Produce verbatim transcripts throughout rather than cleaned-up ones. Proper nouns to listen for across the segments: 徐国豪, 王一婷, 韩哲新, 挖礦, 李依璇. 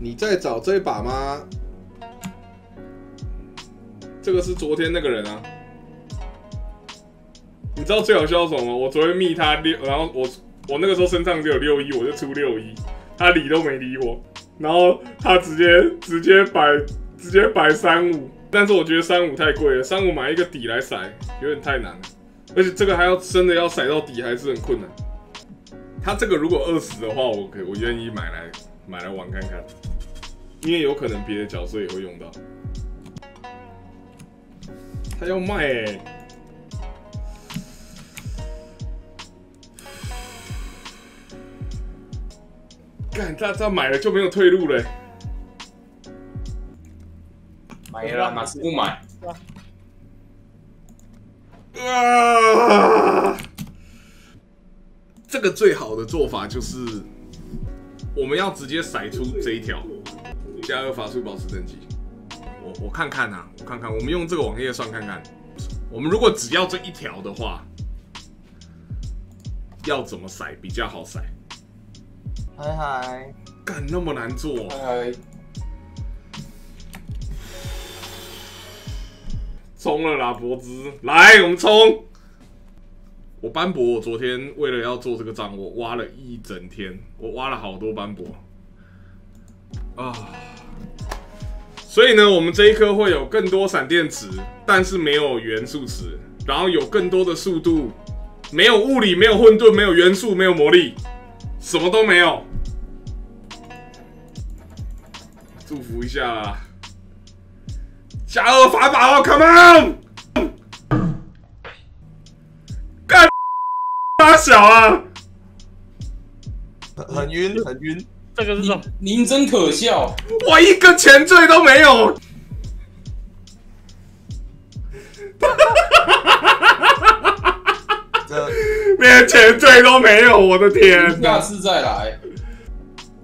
你在找这一把吗？这个是昨天那个人啊。你知道最好笑什么吗？我昨天密他六，然后我我那个时候身上只有六一，我就出六一，他理都没理我，然后他直接直接摆直接摆三五，但是我觉得三五太贵了，三五买一个底来骰有点太难了，而且这个还要真的要骰到底还是很困难。 他这个如果二十的话，我可我愿意买来买来玩看看，因为有可能别的角色也会用到。他要卖哎、欸，干他他买了就没有退路了、欸。买了哪次不买？啊！ 这个最好的做法就是，我们要直接甩出这一条，加二法术保持等级。我我看看啊，我看看，我们用这个网页算看看，我们如果只要这一条的话，要怎么甩比较好甩？嗨嗨，干那么难做？嗨，冲了啦，柏芝，来，我们冲！ 我斑驳，我昨天为了要做这个账，我挖了一整天，我挖了好多斑驳啊！所以呢，我们这一颗会有更多闪电池，但是没有元素池，然后有更多的速度，没有物理，没有混沌，没有元素，没有魔力，什么都没有。祝福一下啦，加二法宝 ，Come on！ 大小啊，很晕，很晕，这个是什么？您真可笑，我一个前缀都没有。连前缀都没有，我的天！下次再来。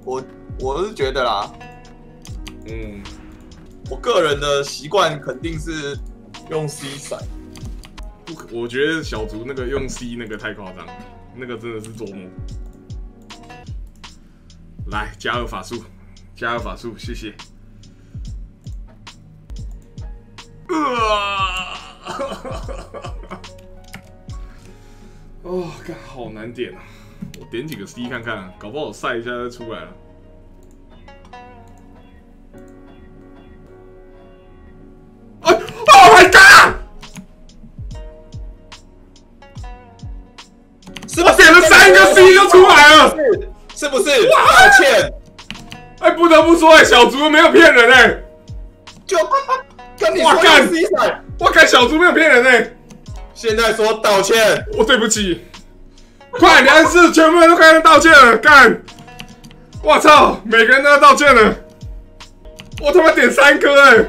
我我是觉得啦，嗯，我个人的习惯肯定是用 C 闪。 我觉得小竹那个用 C 那个太夸张，那个真的是做梦。来，加二法术，加二法术，谢谢。啊！哦，看好难点啊！我点几个 C 看看、啊，搞不好我晒一下就出来了。 是不是？抱歉，哎、欸，不得不说、欸，哎，小竹没有骗人、欸，哎，就跟你说C闪，我看小竹没有骗人、欸，哎，现在说道歉，我对不起，快，你暗示全部人都开始道歉了，干，我操，每个人都要道歉了，我他妈点三颗，哎，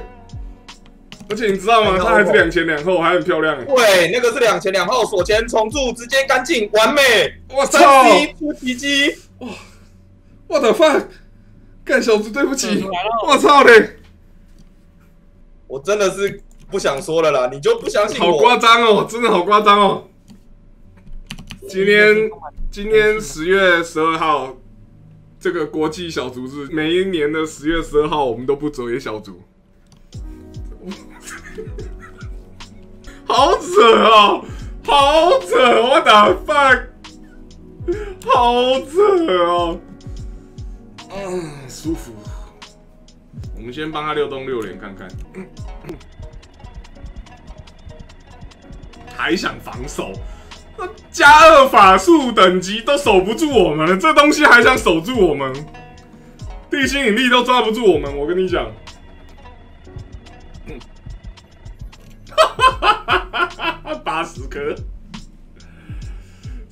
而且你知道吗？它还是两前两后，还很漂亮、欸，对，那个是两前两后，锁前重铸，直接干净完美，我操，三 C 出奇迹。 哇 ，what the fuck！ 干小子，对不起，我操嘞！我真的是不想说了啦，你就不相信我？好夸张哦，真的好夸张哦！今天今天十月十二号，这个国际小卒日，每一年的十月十二号，我们都不折也小卒。好扯哦，好扯 ，what the fuck！ 好扯哦，嗯，舒服。我们先帮他六动六连看看，还想防守？那加二法术等级都守不住我们了，这东西还想守住我们？地心引力都抓不住我们，我跟你讲。嗯，八十颗。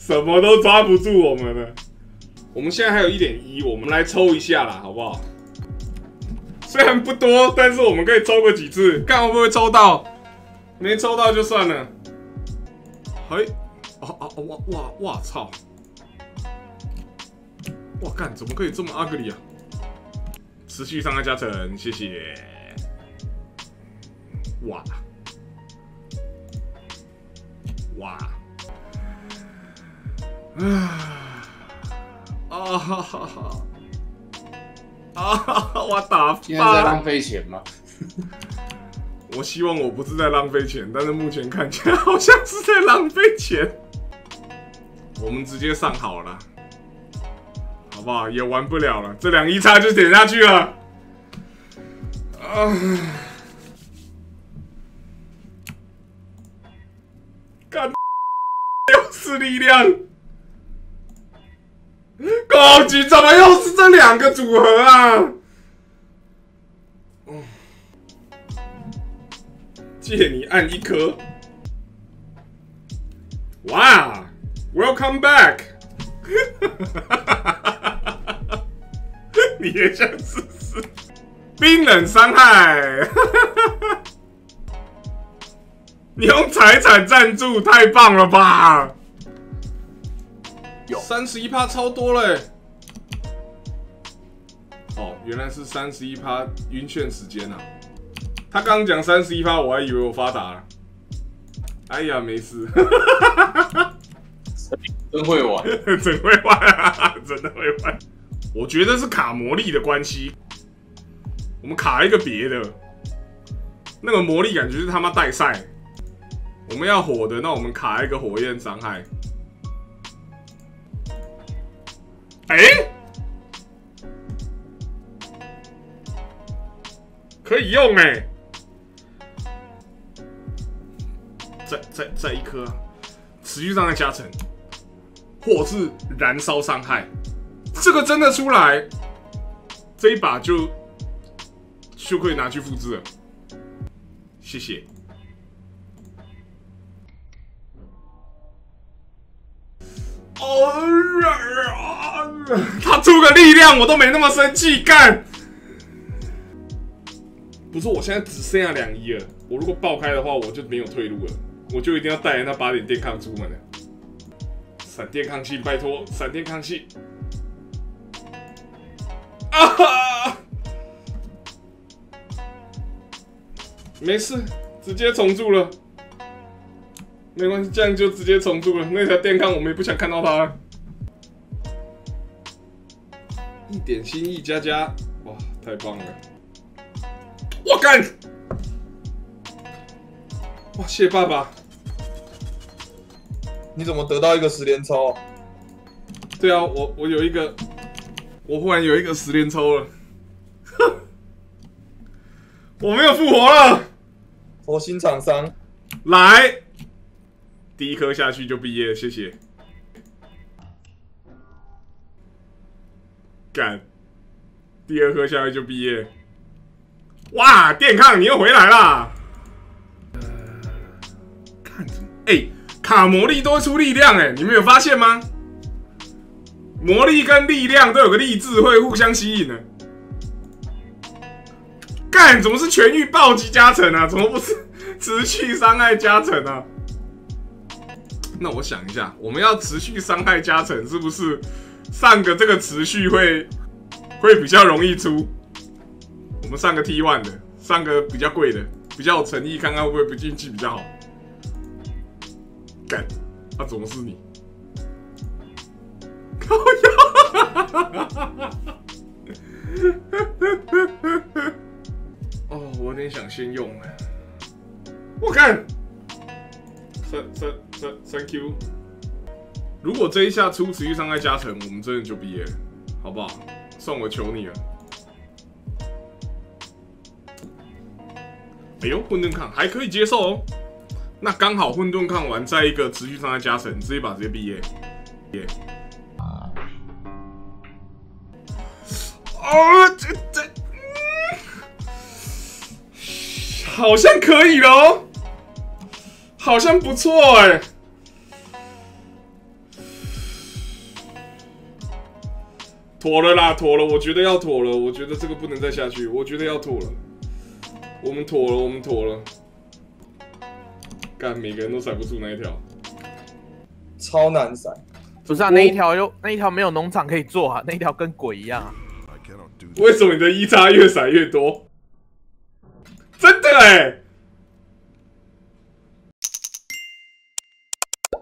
什么都抓不住我们了，我们现在还有一点一，我们来抽一下啦，好不好？虽然不多，但是我们可以抽个几次，看会不会抽到。没抽到就算了。嘿，哦哦哦，哇哇哇操！哇干，怎么可以这么ugly啊？持续伤害加成，谢谢。哇，哇！ 啊！啊哈哈！啊哈哈！我打现在在浪费钱吗？我希望我不是在浪费钱，但是目前看起来好像是在浪费钱。我们直接上好了，好不好？也玩不了了，这两一叉就点下去了。啊！干，又是力量！高级怎么又是这两个组合啊？嗯。 借你按一颗，哇 ！Welcome back， 你也想试试？冰冷伤害，你用财产赞助，太棒了吧！有三十一趴超多嘞、欸！哦，原来是三十一趴晕眩时间啊！ 他刚刚讲三十一趴，我还以为我发达了。哎呀，没事，真会玩，真会玩、啊，真的会玩。我觉得是卡魔力的关系，我们卡一个别的，那个魔力感觉是他妈带赛。我们要火的，那我们卡一个火焰伤害。哎、欸，可以用哎、欸。 再再再一颗、啊，持续伤害加成，或是燃烧伤害，这个真的出来，这一把就就可以拿去复制了。谢谢。哦，他出个力量我都没那么生气，干！不是，我现在只剩下两一了，我如果爆开的话，我就没有退路了。 我就一定要带着那八点电抗出门了，闪电抗气，拜托，闪电抗气！啊哈，没事，直接重铸了，没关系，这样就直接重铸了。那条电抗我们也不想看到它。一点心意加加，哇，太棒了！我干！哇，谢爸爸！ 你怎么得到一个十连抽？对啊，我我有一个，我忽然有一个十连抽了，我没有复活了。佛心厂商，来，第一颗下去就毕业了，谢谢。干，第二颗下去就毕业。哇，电抗你又回来啦！呃，看什么？哎、欸。 卡魔力都会出力量哎、欸，你们有发现吗？魔力跟力量都有个力字会互相吸引的、欸。干，怎么是全域暴击加成啊？怎么不是持续伤害加成啊？那我想一下，我们要持续伤害加成，是不是上个这个持续会会比较容易出？我们上个 T 一 的，上个比较贵的，比较有诚意，看看会不会不进去比较好。 干，那、啊、怎么是你？靠呀！哦，我有点想先用哎。我看，三三三三 Q。如果这一下出持续伤害加成，我们真的就毕业了，好不好？算我求你了。哎呦，混沌抗还可以接受哦。 那刚好混沌抗完，再一个持续伤害加成，这一把直接毕业。耶！哦，这这、嗯，好像可以咯，好像不错哎、欸。妥了啦，妥了，我觉得要妥了，我觉得这个不能再下去，我觉得要妥了。我们妥了，我们妥了。 但每个人都甩不出那一条，超难甩。不是啊，那一条又那一条没有农场可以做啊，那一条跟鬼一样啊。为什么你的一叉越甩越多？真的哎、欸，